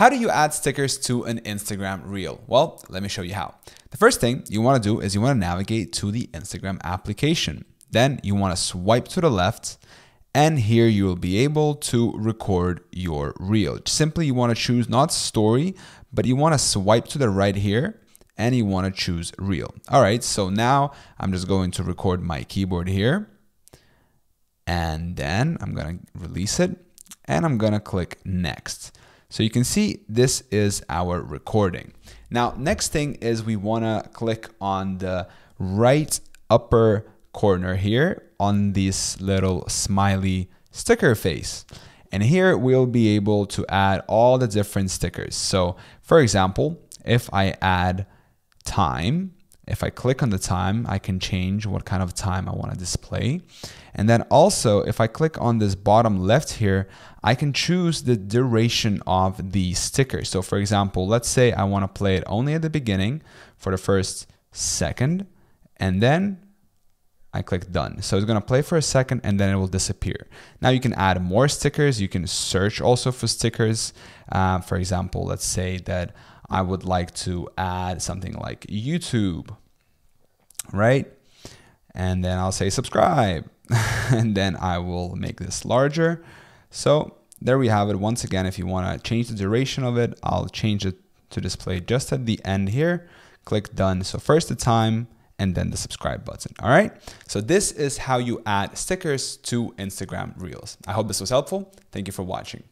How do you add stickers to an Instagram Reel? Well, let me show you how. The first thing you want to do is you want to navigate to the Instagram application. Then you want to swipe to the left, and here you will be able to record your Reel. Simply, you want to choose not story, but you want to swipe to the right here, and you want to choose Reel. All right, so now I'm just going to record my keyboard here, and then I'm going to release it, and I'm going to click next. So you can see this is our recording. Now, next thing is we want to click on the right upper corner here on this little smiley sticker face. And here we'll be able to add all the different stickers. So for example, if I add time, if I click on the time, I can change what kind of time I want to display. And then also, if I click on this bottom left here, I can choose the duration of the sticker. So for example, let's say I want to play it only at the beginning for the first second, and then I click done. So it's going to play for a second and then it will disappear. Now you can add more stickers. You can search also for stickers. For example, let's say that I would like to add something like YouTube, right? And then I'll say subscribe and then I will make this larger. So there we have it. Once again, if you want to change the duration of it, I'll change it to display just at the end here. Click done. So first the time, and then the subscribe button. All right. So this is how you add stickers to Instagram Reels. I hope this was helpful. Thank you for watching.